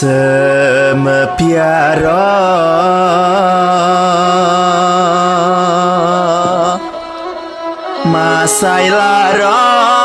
Semepiara Mas Say Laros